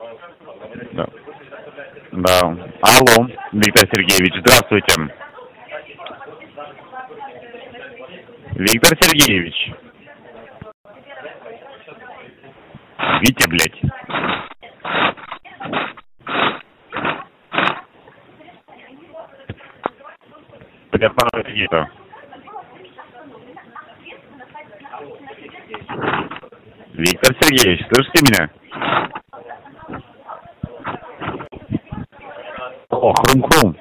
Да. Да. Алло, Виктор Сергеевич, здравствуйте. Виктор Сергеевич. Витя, блядь. Бля, пара какие-то. Виктор Сергеевич, слышите меня? О, хрум-хрум.